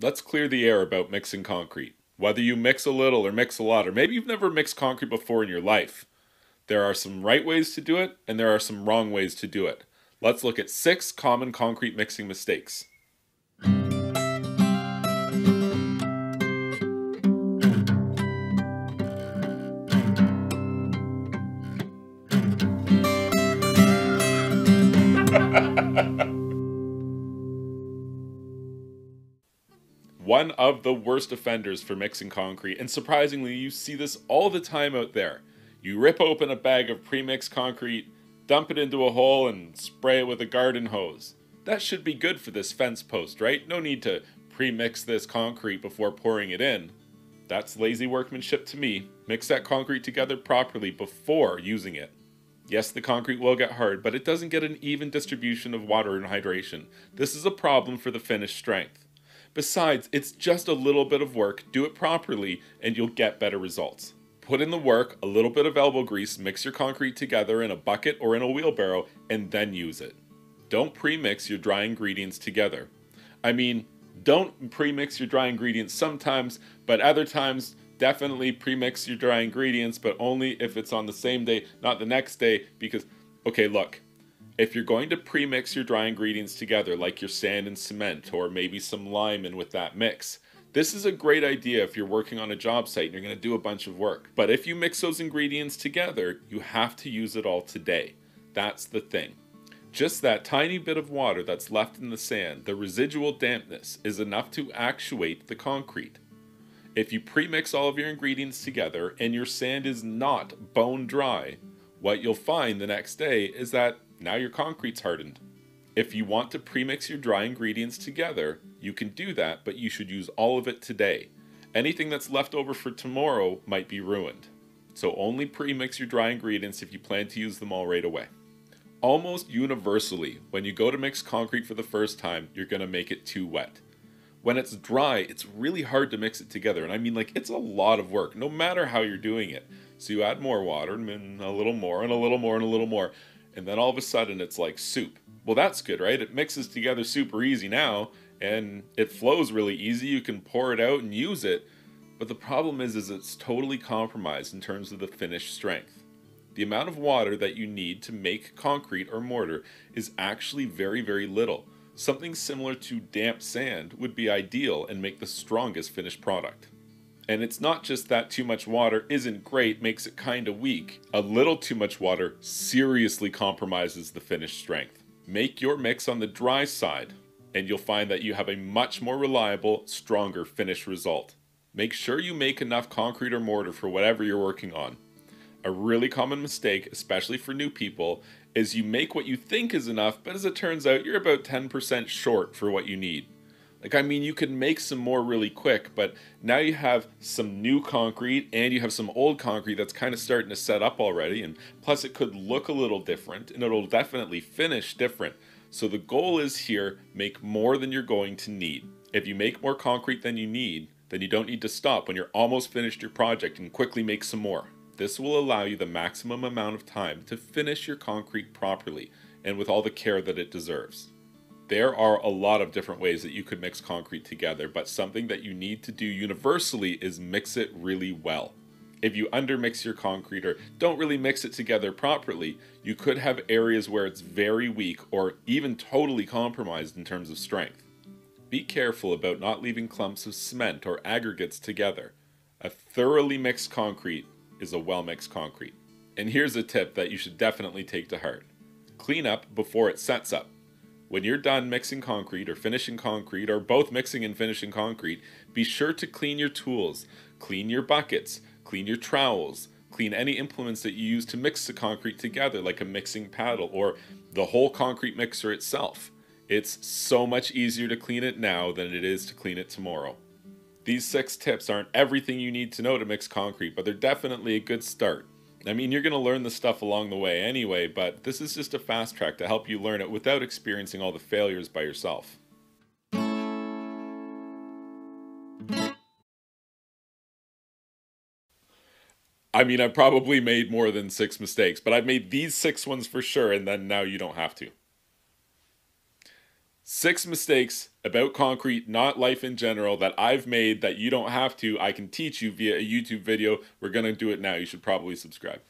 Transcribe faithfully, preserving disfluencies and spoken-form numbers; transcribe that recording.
Let's clear the air about mixing concrete. Whether you mix a little or mix a lot, or maybe you've never mixed concrete before in your life, there are some right ways to do it and there are some wrong ways to do it. Let's look at six common concrete mixing mistakes. One of the worst offenders for mixing concrete, and surprisingly you see this all the time out there. You rip open a bag of pre-mixed concrete, dump it into a hole and spray it with a garden hose. That should be good for this fence post, right? No need to pre-mix this concrete before pouring it in. That's lazy workmanship to me. Mix that concrete together properly before using it. Yes, the concrete will get hard, but it doesn't get an even distribution of water and hydration. This is a problem for the finished strength. Besides, it's just a little bit of work, do it properly, and you'll get better results. Put in the work, a little bit of elbow grease, mix your concrete together in a bucket or in a wheelbarrow, and then use it. Don't pre-mix your dry ingredients together. I mean, don't pre-mix your dry ingredients sometimes, but other times, definitely pre-mix your dry ingredients, but only if it's on the same day, not the next day, because, okay, look. If you're going to pre-mix your dry ingredients together, like your sand and cement, or maybe some lime in with that mix, this is a great idea if you're working on a job site and you're going to do a bunch of work. But if you mix those ingredients together, you have to use it all today. That's the thing. Just that tiny bit of water that's left in the sand, the residual dampness, is enough to actuate the concrete. If you pre-mix all of your ingredients together and your sand is not bone dry, what you'll find the next day is that now your concrete's hardened. If you want to pre-mix your dry ingredients together, you can do that, but you should use all of it today. Anything that's left over for tomorrow might be ruined. So only pre-mix your dry ingredients if you plan to use them all right away. Almost universally, when you go to mix concrete for the first time, you're going to make it too wet. When it's dry, it's really hard to mix it together, and I mean, like, it's a lot of work, no matter how you're doing it. So you add more water, and a little more, and a little more, and a little more. And then all of a sudden it's like soup. Well, that's good, right? It mixes together super easy now and it flows really easy. You can pour it out and use it. But the problem is, is it's totally compromised in terms of the finished strength. The amount of water that you need to make concrete or mortar is actually very, very little. Something similar to damp sand would be ideal and make the strongest finished product. And it's not just that too much water isn't great, makes it kinda weak. A little too much water seriously compromises the finished strength. Make your mix on the dry side, and you'll find that you have a much more reliable, stronger finished result. Make sure you make enough concrete or mortar for whatever you're working on. A really common mistake, especially for new people, is you make what you think is enough, but as it turns out, you're about ten percent short for what you need. Like, I mean, you can make some more really quick, but now you have some new concrete and you have some old concrete that's kind of starting to set up already, and plus it could look a little different and it'll definitely finish different. So the goal is here, make more than you're going to need. If you make more concrete than you need, then you don't need to stop when you're almost finished your project and quickly make some more. This will allow you the maximum amount of time to finish your concrete properly and with all the care that it deserves. There are a lot of different ways that you could mix concrete together, but something that you need to do universally is mix it really well. If you undermix your concrete or don't really mix it together properly, you could have areas where it's very weak or even totally compromised in terms of strength. Be careful about not leaving clumps of cement or aggregates together. A thoroughly mixed concrete is a well-mixed concrete. And here's a tip that you should definitely take to heart. Clean up before it sets up. When you're done mixing concrete or finishing concrete or both mixing and finishing concrete, be sure to clean your tools, clean your buckets, clean your trowels, clean any implements that you use to mix the concrete together, like a mixing paddle or the whole concrete mixer itself. It's so much easier to clean it now than it is to clean it tomorrow. These six tips aren't everything you need to know to mix concrete, but they're definitely a good start. I mean, you're going to learn this stuff along the way anyway, but this is just a fast track to help you learn it without experiencing all the failures by yourself. I mean, I probably made more than six mistakes, but I've made these six ones for sure, and then now you don't have to. Six mistakes about concrete, not life in general, that I've made that you don't have to. I can teach you via a YouTube video. We're going to do it now. You should probably subscribe.